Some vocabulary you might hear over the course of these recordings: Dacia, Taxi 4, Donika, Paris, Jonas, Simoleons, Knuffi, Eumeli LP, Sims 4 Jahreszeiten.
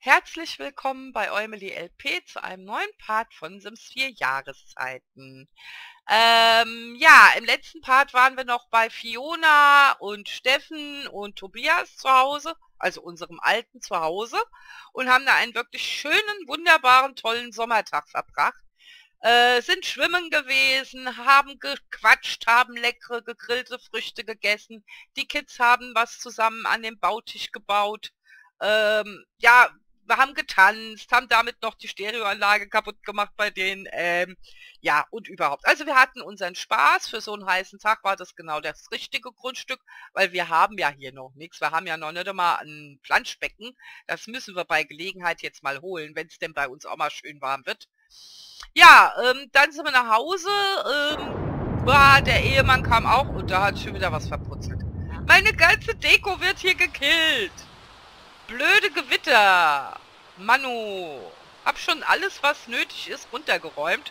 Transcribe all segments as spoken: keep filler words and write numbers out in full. Herzlich willkommen bei Eumeli L P zu einem neuen Part von Sims vier Jahreszeiten. Ähm, ja, im letzten Part waren wir noch bei Fiona und Steffen und Tobias zu Hause, also unserem alten Zuhause, und haben da einen wirklich schönen, wunderbaren, tollen Sommertag verbracht. Äh, sind schwimmen gewesen, haben gequatscht, haben leckere gegrillte Früchte gegessen. Die Kids haben was zusammen an dem Bautisch gebaut. Ähm, ja, wir haben getanzt, haben damit noch die Stereoanlage kaputt gemacht bei denen. Ähm, ja, und überhaupt. Also wir hatten unseren Spaß. Für so einen heißen Tag war das genau das richtige Grundstück, weil wir haben ja hier noch nichts. Wir haben ja noch nicht mal ein Planschbecken. Das müssen wir bei Gelegenheit jetzt mal holen, wenn es denn bei uns auch mal schön warm wird. Ja, ähm, dann sind wir nach Hause, ähm, boah, der Ehemann kam auch und da hat schon wieder was verputzelt. Meine ganze Deko wird hier gekillt. Blöde Gewitter. Manu, hab schon alles, was nötig ist, runtergeräumt.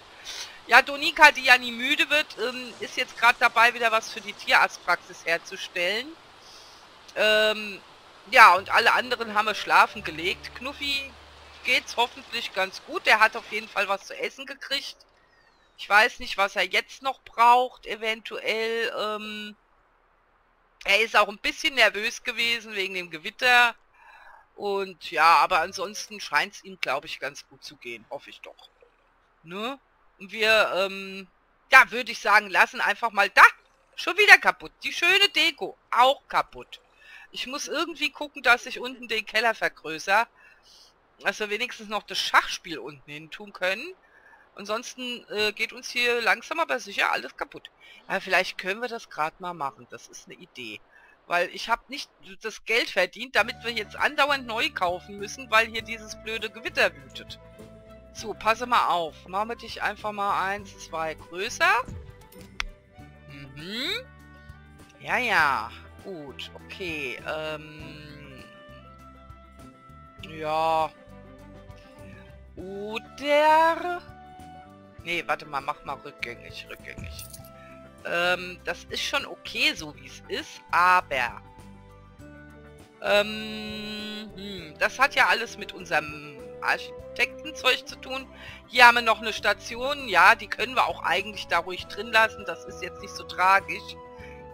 Ja, Donika, die ja nie müde wird, ähm, ist jetzt gerade dabei, wieder was für die Tierarztpraxis herzustellen. Ähm, ja, und alle anderen haben wir schlafen gelegt. Knuffi geht's hoffentlich ganz gut. Der hat auf jeden Fall was zu essen gekriegt. Ich weiß nicht, was er jetzt noch braucht, eventuell. Ähm, er ist auch ein bisschen nervös gewesen wegen dem Gewitter. Und ja, aber ansonsten scheint es ihm, glaube ich, ganz gut zu gehen. Hoffe ich doch. Ne? Und wir, ähm, ja, würde ich sagen, lassen einfach mal da. Schon wieder kaputt. Die schöne Deko. Auch kaputt. Ich muss irgendwie gucken, dass ich unten den Keller vergrößere, dass wir wenigstens noch das Schachspiel unten hin tun können. Ansonsten äh, geht uns hier langsam aber sicher alles kaputt. Aber vielleicht können wir das gerade mal machen. Das ist eine Idee. Weil ich habe nicht das Geld verdient, damit wir jetzt andauernd neu kaufen müssen, weil hier dieses blöde Gewitter wütet. So, passe mal auf. Machen wir dich einfach mal eins, zwei größer. Mhm. Ja, ja. Gut, okay. Ähm... Ja... Oder... Nee, warte mal, mach mal rückgängig, rückgängig. Ähm, das ist schon okay, so wie es ist, aber... Ähm, hm, das hat ja alles mit unserem Architektenzeug zu tun. Hier haben wir noch eine Station, ja, die können wir auch eigentlich da ruhig drin lassen, das ist jetzt nicht so tragisch.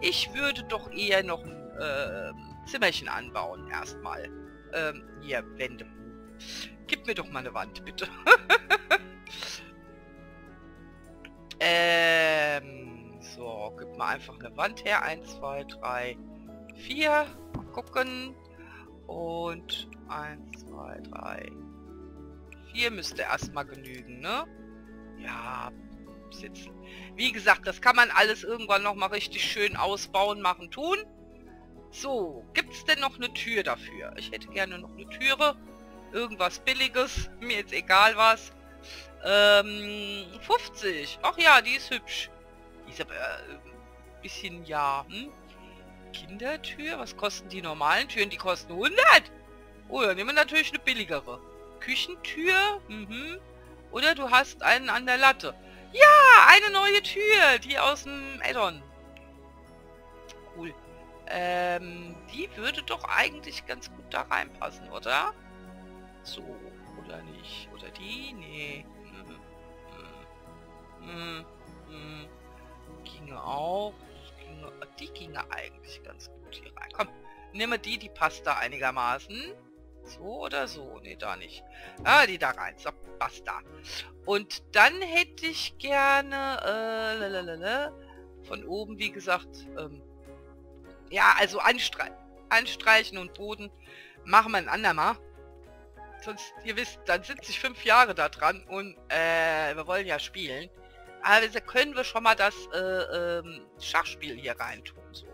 Ich würde doch eher noch ein äh, Zimmerchen anbauen, erstmal. Ähm, hier, Wände. Gib mir doch mal eine Wand, bitte. ähm, so, gib mal einfach eine Wand her. eins, zwei, drei, vier. Mal gucken. Und eins, zwei, drei, vier müsste erstmal genügen, ne? Ja, sitzen. Wie gesagt, das kann man alles irgendwann nochmal richtig schön ausbauen, machen, tun. So, gibt es denn noch eine Tür dafür? Ich hätte gerne noch eine Türe. Irgendwas Billiges, mir jetzt egal was. Ähm, fünfzig. Ach ja, die ist hübsch. Die ist aber äh, ein bisschen, ja, hm? Kindertür? Was kosten die normalen Türen? Die kosten hundert. Oh, dann nehmen wir natürlich eine billigere. Küchentür? Mhm. Oder du hast einen an der Latte. Ja, eine neue Tür. Die aus dem Add-on. Cool. Ähm, die würde doch eigentlich ganz gut da reinpassen, oder? So, oder nicht? Oder die? Nee. Hm, hm, hm, hm. Ginge auch. Ginge, die ginge eigentlich ganz gut hier rein. Komm, nimm mal die, die passt da einigermaßen. So oder so? Nee, da nicht. Ah, die da rein. So, passt da. Und dann hätte ich gerne... Äh, lalalala, von oben, wie gesagt... Ähm, ja, also anstre anstreichen und Boden machen wir ein andermal. Sonst, ihr wisst, dann sitze ich fünf Jahre da dran und äh, wir wollen ja spielen. Also können wir schon mal das äh, ähm, Schachspiel hier reintun. So.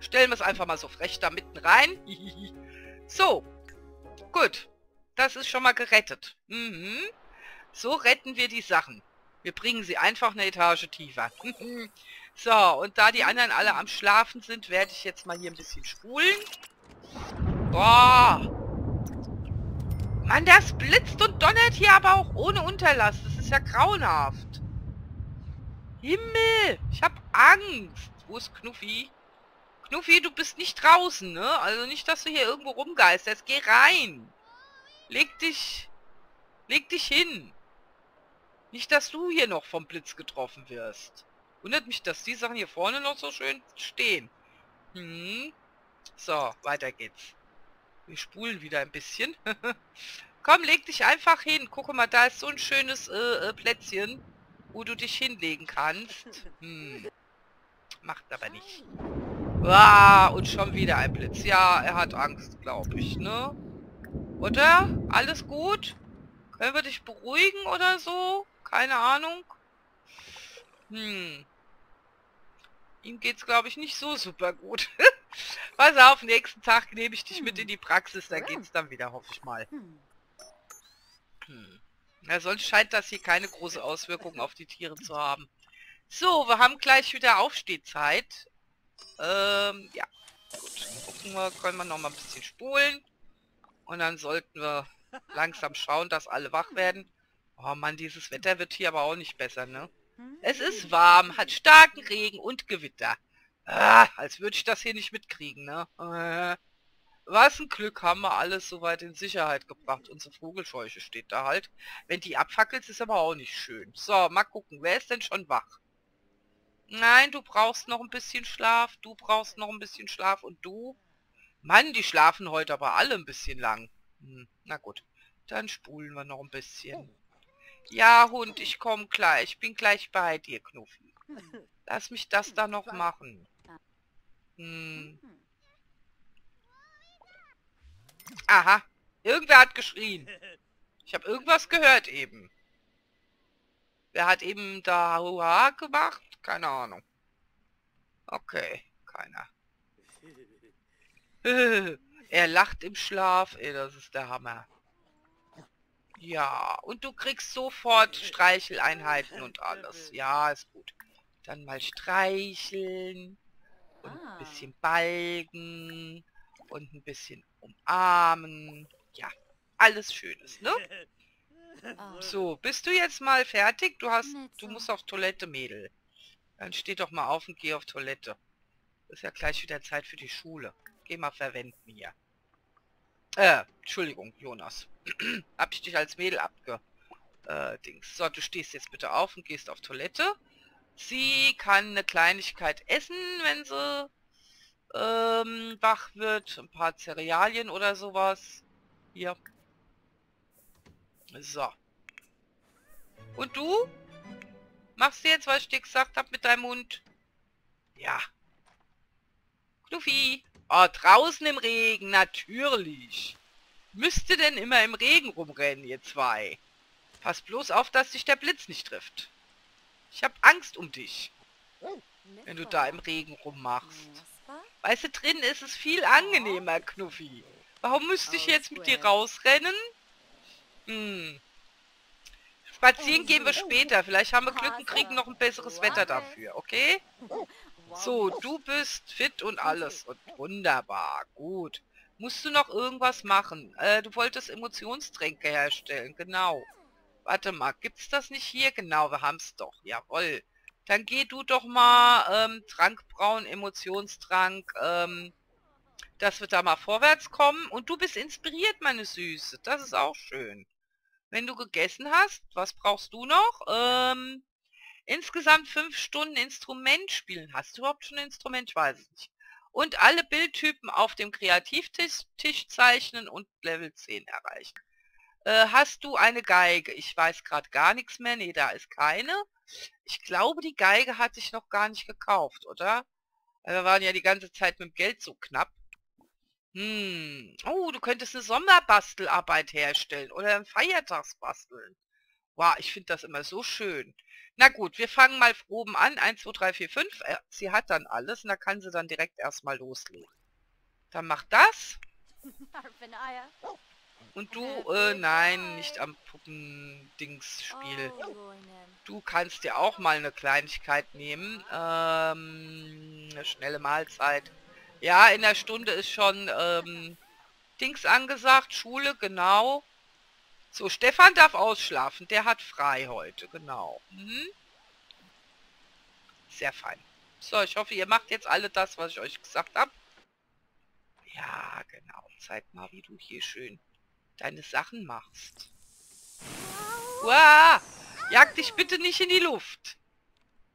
Stellen wir es einfach mal so frech da mitten rein. So, gut. Das ist schon mal gerettet. Mhm. So retten wir die Sachen. Wir bringen sie einfach eine Etage tiefer. So, und da die anderen alle am Schlafen sind, werde ich jetzt mal hier ein bisschen spulen. Boah! Mann, das blitzt und donnert hier aber auch ohne Unterlass. Das ist ja grauenhaft. Himmel, ich hab Angst. Wo ist Knuffi? Knuffi, du bist nicht draußen, ne? Also nicht, dass du hier irgendwo rumgeisterst. Geh rein. Leg dich... Leg dich hin! Nicht, dass du hier noch vom Blitz getroffen wirst. Wundert mich, dass die Sachen hier vorne noch so schön stehen. Hm. So, weiter geht's. Wir spulen wieder ein bisschen. Komm, leg dich einfach hin. Guck mal, da ist so ein schönes äh, äh, Plätzchen, wo du dich hinlegen kannst. Hm. Macht aber nicht. Wow, und schon wieder ein Blitz. Ja, er hat Angst, glaube ich, ne? Oder? Alles gut? Können wir dich beruhigen oder so? Keine Ahnung. Hm. Ihm geht's, glaube ich, nicht so super gut. Pass auf, nächsten Tag nehme ich dich mit in die Praxis. Da geht's dann wieder, hoffe ich mal. Hm. Ja, sonst scheint das hier keine große Auswirkung auf die Tiere zu haben. So, wir haben gleich wieder Aufstehzeit. Ähm, ja. Gut, gucken wir, können wir noch mal ein bisschen spulen. Und dann sollten wir langsam schauen, dass alle wach werden. Oh Mann, dieses Wetter wird hier aber auch nicht besser, ne? Es ist warm, hat starken Regen und Gewitter. Ah, als würde ich das hier nicht mitkriegen, ne? Äh, was ein Glück, haben wir alles soweit in Sicherheit gebracht. Unsere Vogelscheuche steht da halt. Wenn die abfackelt, ist aber auch nicht schön. So, mal gucken, wer ist denn schon wach? Nein, du brauchst noch ein bisschen Schlaf, du brauchst noch ein bisschen Schlaf und du? Mann, die schlafen heute aber alle ein bisschen lang. Hm, na gut, dann spulen wir noch ein bisschen. Ja, Hund, ich komme gleich. Ich bin gleich bei dir, Knuffi. Lass mich das da noch machen. Hm. Aha, irgendwer hat geschrien. Ich habe irgendwas gehört eben. Wer hat eben da Hua gemacht? Keine Ahnung. Okay, keiner. Er lacht im Schlaf. Ey, das ist der Hammer. Ja, und du kriegst sofort Streicheleinheiten und alles. Ja, ist gut. Dann mal streicheln. Und ein bisschen balgen. Und ein bisschen umarmen. Ja, alles Schönes, ne? So, bist du jetzt mal fertig? Du hast, du musst auf Toilette, Mädel. Dann steh doch mal auf und geh auf Toilette. Ist ja gleich wieder Zeit für die Schule. Geh mal verwenden hier. Äh, Entschuldigung, Jonas. Hab ich dich als Mädel abge... Äh, Dings. So, du stehst jetzt bitte auf und gehst auf Toilette. Sie kann eine Kleinigkeit essen, wenn sie ähm, wach wird. Ein paar Cerealien oder sowas. Hier. So. Und du? Machst du jetzt, was ich dir gesagt habe mit deinem Hund? Ja. Knuffi. Oh, draußen im Regen, natürlich. Müsst ihr denn immer im Regen rumrennen, ihr zwei? Pass bloß auf, dass dich der Blitz nicht trifft. Ich hab Angst um dich, wenn du da im Regen rummachst. Weißt du, drin ist es viel angenehmer, Knuffi. Warum müsste ich jetzt mit dir rausrennen? Hm. Spazieren gehen wir später. Vielleicht haben wir Glück und kriegen noch ein besseres Wetter dafür, okay? So, du bist fit und alles. Und wunderbar, gut. Musst du noch irgendwas machen? Äh, du wolltest Emotionstränke herstellen, genau. Warte mal, gibt's das nicht hier? Genau, wir haben's doch, jawohl. Dann geh du doch mal, ähm, Trank brauen, Emotionstrank, ähm, dass wir da mal vorwärts kommen. Und du bist inspiriert, meine Süße, das ist auch schön. Wenn du gegessen hast, was brauchst du noch? Ähm... Insgesamt fünf Stunden Instrument spielen. Hast du überhaupt schon ein Instrument? Ich weiß es nicht. Und alle Bildtypen auf dem Kreativtisch Tisch zeichnen und Level zehn erreichen. Äh, hast du eine Geige? Ich weiß gerade gar nichts mehr. Nee, da ist keine. Ich glaube, die Geige hatte ich noch gar nicht gekauft, oder? Wir waren ja die ganze Zeit mit dem Geld so knapp. Hm. Oh, du könntest eine Sommerbastelarbeit herstellen oder ein Feiertagsbasteln. Wow, ich finde das immer so schön. Na gut, wir fangen mal oben an. eins, zwei, drei, vier, fünf. Sie hat dann alles und da kann sie dann direkt erstmal loslegen. Dann mach das. Und du, äh, nein, nicht am Puppen-Dings-Spiel. Du kannst dir auch mal eine Kleinigkeit nehmen. Ähm, eine schnelle Mahlzeit. Ja, in der Stunde ist schon ähm, Dings angesagt. Schule, genau. So, Stefan darf ausschlafen. Der hat frei heute, genau. Mhm. Sehr fein. So, ich hoffe, ihr macht jetzt alle das, was ich euch gesagt habe. Ja, genau. Zeig mal, wie du hier schön deine Sachen machst. Uah! Jag dich bitte nicht in die Luft,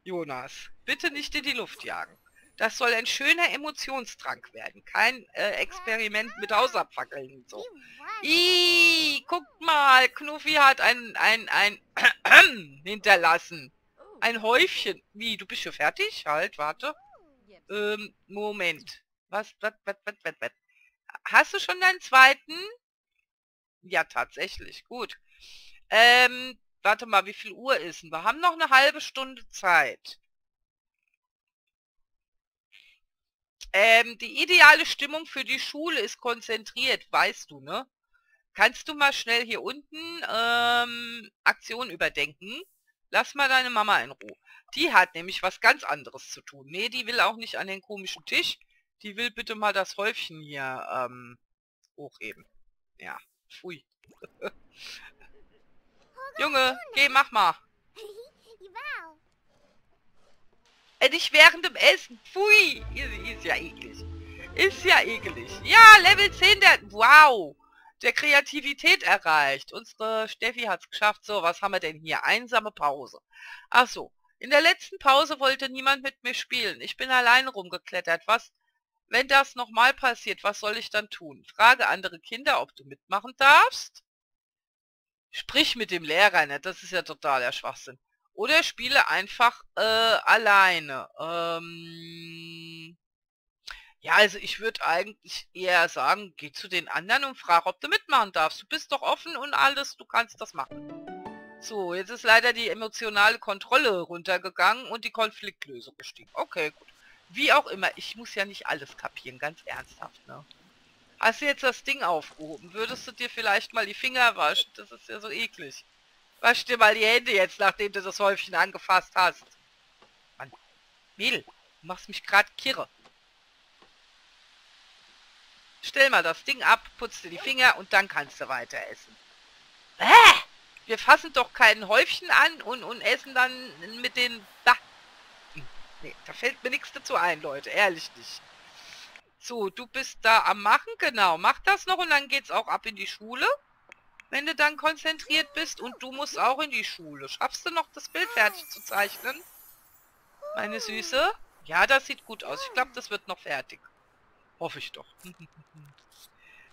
Jonas. Bitte nicht in die Luft jagen. Das soll ein schöner Emotionstrank werden. Kein äh, Experiment mit Hausabfackeln und so. Ih, guck mal, Knuffi hat ein, ein, ein hinterlassen. Ein Häufchen. Wie, du bist schon fertig? Halt, warte. Ähm, Moment. Was, was, was, was, was, was? Hast du schon deinen zweiten? Ja, tatsächlich. Gut. Ähm, warte mal, wie viel Uhr ist denn? Wir haben noch eine halbe Stunde Zeit. Ähm, die ideale Stimmung für die Schule ist konzentriert, weißt du, ne? Kannst du mal schnell hier unten ähm, Aktion überdenken? Lass mal deine Mama in Ruhe. Die hat nämlich was ganz anderes zu tun. Nee, die will auch nicht an den komischen Tisch. Die will bitte mal das Häufchen hier ähm, hochheben. Ja, pfui. Junge, geh, mach mal. Äh, nicht während dem Essen. Pfui. Ist, ist ja eklig. Ist ja eklig. Ja, Level zehn. Der, wow. Der Kreativität erreicht. Unsere Steffi hat es geschafft. So, was haben wir denn hier? Einsame Pause. Ach so. In der letzten Pause wollte niemand mit mir spielen. Ich bin allein rumgeklettert. Was, wenn das nochmal passiert, was soll ich dann tun? Frage andere Kinder, ob du mitmachen darfst. Sprich mit dem Lehrer, ne? Das ist ja totaler Schwachsinn. Oder spiele einfach äh, alleine. Ähm ja, also ich würde eigentlich eher sagen, geh zu den anderen und frag, ob du mitmachen darfst. Du bist doch offen und alles, du kannst das machen. So, jetzt ist leider die emotionale Kontrolle runtergegangen und die Konfliktlösung gestiegen. Okay, gut. Wie auch immer, ich muss ja nicht alles kapieren, ganz ernsthaft, ne? Hast du jetzt das Ding aufgehoben? Würdest du dir vielleicht mal die Finger waschen? Das ist ja so eklig. Wasch dir mal die Hände jetzt, nachdem du das Häufchen angefasst hast. Mann, Mädel, du machst mich gerade kirre. Stell mal das Ding ab, putz dir die Finger und dann kannst du weiter essen. Äh, wir fassen doch kein Häufchen an und, und essen dann mit den... Da. Nee, da fällt mir nichts dazu ein, Leute, ehrlich nicht. So, du bist da am Machen, genau. Mach das noch und dann geht's auch ab in die Schule. Wenn du dann konzentriert bist und du musst auch in die Schule. Schaffst du noch, das Bild fertig zu zeichnen? Meine Süße? Ja, das sieht gut aus. Ich glaube, das wird noch fertig. Hoffe ich doch.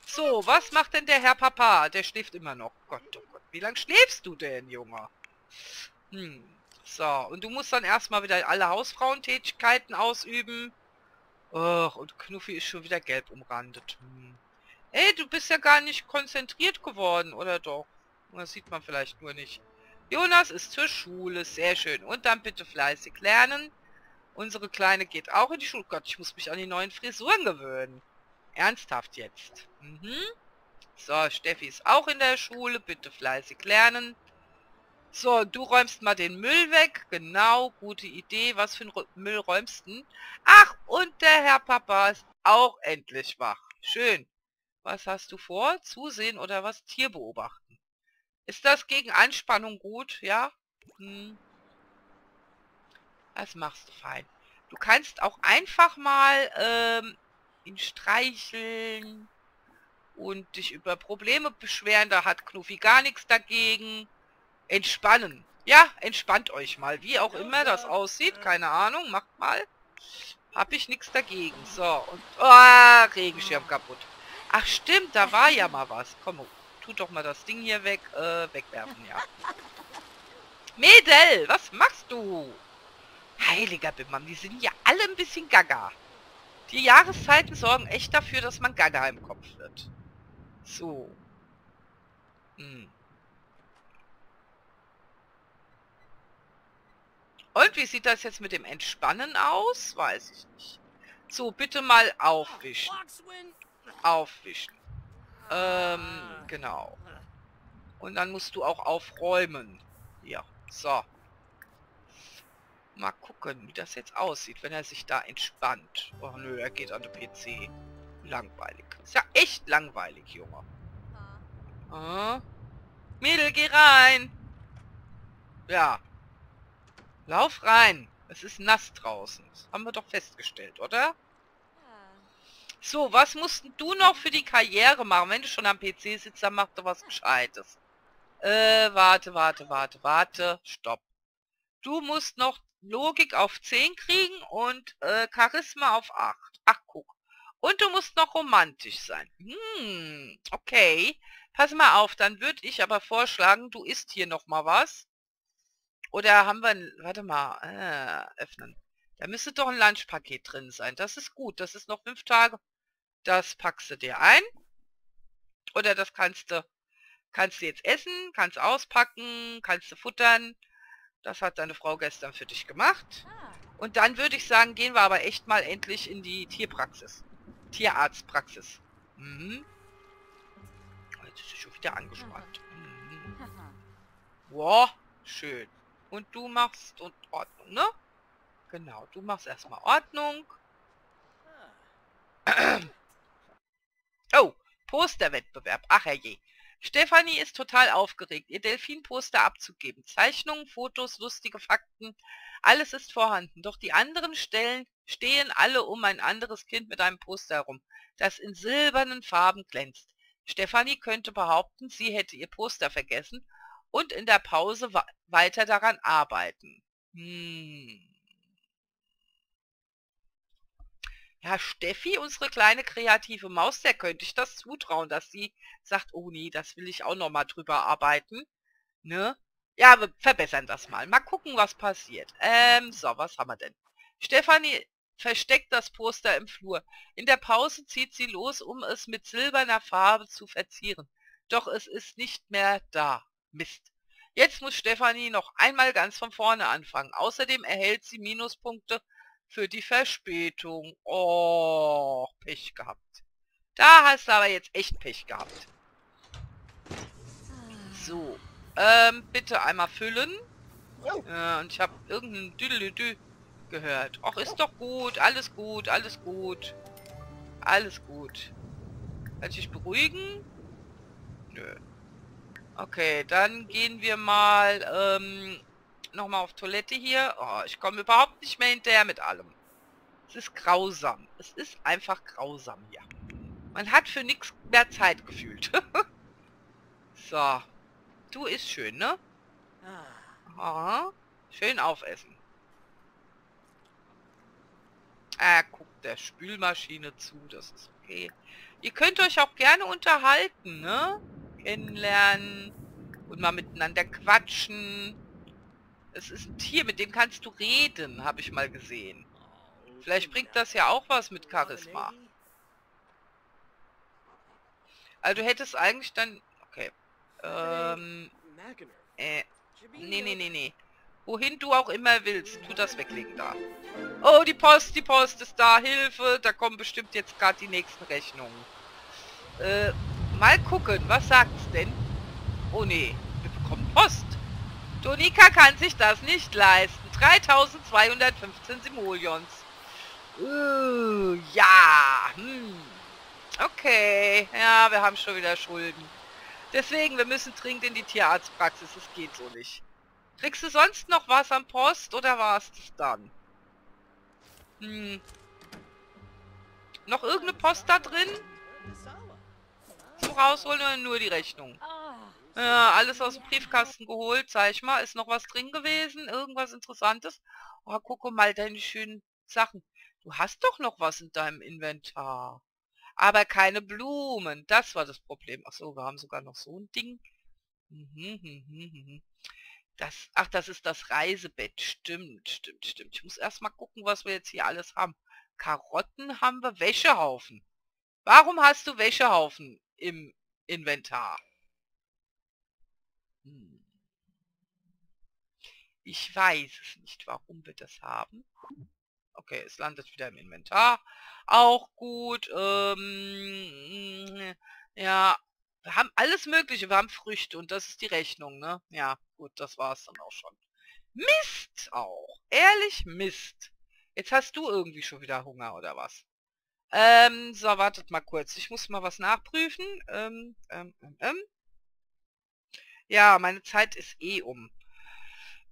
So, was macht denn der Herr Papa? Der schläft immer noch. Gott, oh Gott. Wie lange schläfst du denn, Junge? Hm. So, und du musst dann erstmal wieder alle Hausfrauentätigkeiten ausüben. Och, und Knuffi ist schon wieder gelb umrandet. Hm. Ey, du bist ja gar nicht konzentriert geworden, oder doch? Das sieht man vielleicht nur nicht. Jonas ist zur Schule, sehr schön. Und dann bitte fleißig lernen. Unsere Kleine geht auch in die Schule. Gott, ich muss mich an die neuen Frisuren gewöhnen. Ernsthaft jetzt. Mhm. So, Steffi ist auch in der Schule, bitte fleißig lernen. So, du räumst mal den Müll weg. Genau, gute Idee. Was für ein Müll räumst du? Ach, und der Herr Papa ist auch endlich wach. Schön. Was hast du vor? Zusehen oder was? Tier beobachten. Ist das gegen Anspannung gut? Ja? Hm. Das machst du fein. Du kannst auch einfach mal ähm, ihn streicheln und dich über Probleme beschweren. Da hat Knuffi gar nichts dagegen. Entspannen. Ja, entspannt euch mal. Wie auch immer das aussieht. Keine Ahnung. Macht mal. Hab ich nichts dagegen. So. Und oh, Regenschirm kaputt. Ach stimmt, da war ja mal was. Komm, tut doch mal das Ding hier weg. Äh, wegwerfen, ja. Mädel, was machst du? Heiliger Bimmern, die sind ja alle ein bisschen gaga. Die Jahreszeiten sorgen echt dafür, dass man gaga im Kopf wird. So. Hm. Und wie sieht das jetzt mit dem Entspannen aus? Weiß ich nicht. So, bitte mal aufwischen. Aufwischen. Ähm, genau. Und dann musst du auch aufräumen. Ja, so. Mal gucken, wie das jetzt aussieht, wenn er sich da entspannt. Oh nö, er geht an den P C. Langweilig. Ist ja echt langweilig, Junge. Ah. Mädel, geh rein! Ja. Lauf rein. Es ist nass draußen. Das haben wir doch festgestellt, oder? So, was musst du noch für die Karriere machen? Wenn du schon am P C sitzt, dann mach doch was Gescheites. Äh, warte, warte, warte, warte. Stopp. Du musst noch Logik auf zehn kriegen und äh, Charisma auf acht. Ach, guck. Und du musst noch romantisch sein. Hm, okay. Pass mal auf, dann würde ich aber vorschlagen, du isst hier nochmal was. Oder haben wir... Warte mal. Äh, öffnen. Da müsste doch ein Lunchpaket drin sein. Das ist gut. Das ist noch fünf Tage. Das packst du dir ein. Oder das kannst du... Kannst du jetzt essen, kannst auspacken, kannst du futtern. Das hat deine Frau gestern für dich gemacht. Und dann würde ich sagen, gehen wir aber echt mal endlich in die Tierpraxis. Tierarztpraxis. Mhm. Jetzt ist sie schon wieder angespannt. Mhm. Wow, schön. Und du machst und Ordnung, ne? Genau, du machst erstmal Ordnung. Oh, Posterwettbewerb. Ach herrje. Stefanie ist total aufgeregt, ihr Delfinposter abzugeben. Zeichnungen, Fotos, lustige Fakten, alles ist vorhanden. Doch die anderen Stellen stehen alle um ein anderes Kind mit einem Poster herum, das in silbernen Farben glänzt. Stefanie könnte behaupten, sie hätte ihr Poster vergessen und in der Pause weiter daran arbeiten. Hm. Ja, Steffi, unsere kleine kreative Maus, der könnte ich das zutrauen, dass sie sagt, oh nee, das will ich auch nochmal drüber arbeiten. Ne? Ja, wir verbessern das mal. Mal gucken, was passiert. Ähm, so, was haben wir denn? Stefanie versteckt das Poster im Flur. In der Pause zieht sie los, um es mit silberner Farbe zu verzieren. Doch es ist nicht mehr da. Mist. Jetzt muss Stefanie noch einmal ganz von vorne anfangen. Außerdem erhält sie Minuspunkte für die Verspätung. Oh, Pech gehabt. Da hast du aber jetzt echt Pech gehabt. So. Ähm, bitte einmal füllen. Äh, und ich habe irgendein Düdelüdü gehört. Och, ist doch gut. Alles gut, alles gut. Alles gut. Kann ich dich beruhigen? Nö. Okay, dann gehen wir mal, ähm... nochmal auf Toilette hier. Oh, ich komme überhaupt nicht mehr hinterher mit allem. Es ist grausam. Es ist einfach grausam hier. Man hat für nichts mehr Zeit gefühlt. So. Du isst schön, ne? Aha. Schön aufessen. Ah, guckt der Spülmaschine zu. Das ist okay. Ihr könnt euch auch gerne unterhalten, ne? Kennenlernen. Und mal miteinander quatschen. Es ist ein Tier, mit dem kannst du reden, habe ich mal gesehen. Vielleicht bringt das ja auch was mit Charisma. Also du hättest eigentlich dann... Okay. Ähm... Äh... Nee, nee, nee, nee. Wohin du auch immer willst, tu das weglegen da. Oh, die Post, die Post ist da. Hilfe, da kommen bestimmt jetzt gerade die nächsten Rechnungen. Äh, mal gucken, was sagt's denn? Oh, nee. Wir bekommen Post. Donika kann sich das nicht leisten. dreitausendzweihundertfünfzehn Simoleons. Uh, ja. Hm. Okay. Ja, wir haben schon wieder Schulden. Deswegen, wir müssen dringend in die Tierarztpraxis. Das geht so nicht. Kriegst du sonst noch was am Post oder war es das dann? Hm. Noch irgendeine Post da drin? So rausholen oder nur die Rechnung? Ja, alles aus dem Briefkasten geholt, sag ich mal. Ist noch was drin gewesen? Irgendwas Interessantes? Oh, guck mal, deine schönen Sachen. Du hast doch noch was in deinem Inventar. Aber keine Blumen. Das war das Problem. Ach so, wir haben sogar noch so ein Ding. Das, ach, das ist das Reisebett. Stimmt, stimmt, stimmt. Ich muss erstmal gucken, was wir jetzt hier alles haben. Karotten haben wir. Wäschehaufen. Warum hast du Wäschehaufen im Inventar? Ich weiß es nicht, warum wir das haben. Okay, es landet wieder im Inventar. Auch gut. Ähm, ja, wir haben alles Mögliche. Wir haben Früchte und das ist die Rechnung, ne? Ja, gut, das war's dann auch schon. Mist auch. Ehrlich, Mist. Jetzt hast du irgendwie schon wieder Hunger oder was? Ähm, so, wartet mal kurz. Ich muss mal was nachprüfen. Ähm, ähm, ähm, ähm. Ja, meine Zeit ist eh um.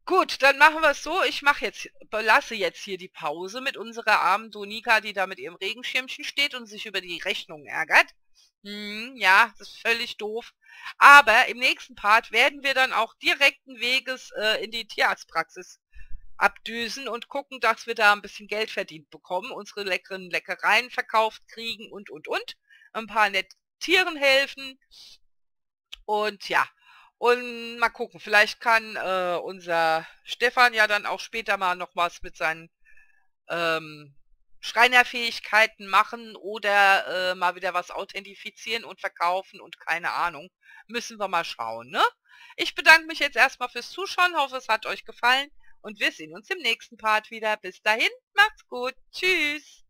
Gut, dann machen wir es so. Ich mache jetzt, belasse jetzt hier die Pause mit unserer armen Donika, die da mit ihrem Regenschirmchen steht und sich über die Rechnung ärgert. Hm, ja, das ist völlig doof. Aber im nächsten Part werden wir dann auch direkten Weges äh, in die Tierarztpraxis abdüsen und gucken, dass wir da ein bisschen Geld verdient bekommen, unsere leckeren Leckereien verkauft kriegen und, und, und. Ein paar netten Tieren helfen. Und ja. Und mal gucken, vielleicht kann äh, unser Stefan ja dann auch später mal noch was mit seinen ähm, Schreinerfähigkeiten machen oder äh, mal wieder was authentifizieren und verkaufen und keine Ahnung. Müssen wir mal schauen, ne? Ich bedanke mich jetzt erstmal fürs Zuschauen, hoffe es hat euch gefallen und wir sehen uns im nächsten Part wieder. Bis dahin, macht's gut, tschüss!